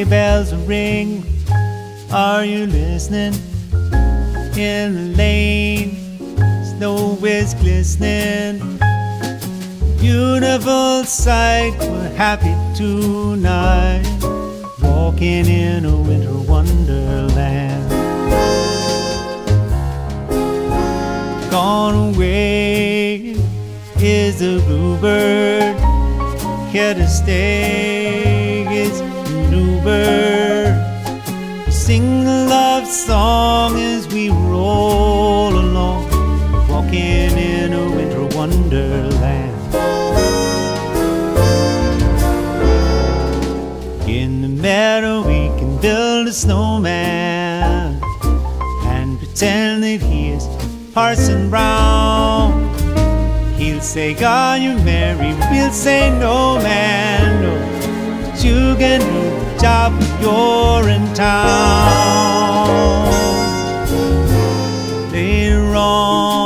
sleigh bells ring. Are you listening? In the lane, snow is glistening. Beautiful sight, we're happy tonight, walking in a winter wonderland. Gone away is the bluebird, here to stay is the bluebird. We sing the love song as we roll along, walking in a winter wonderland. In the meadow we can build a snowman and pretend that he is Parson Brown. He'll say, "Are you married?" We'll say, "No, man, no, but you can do the job when you're in town."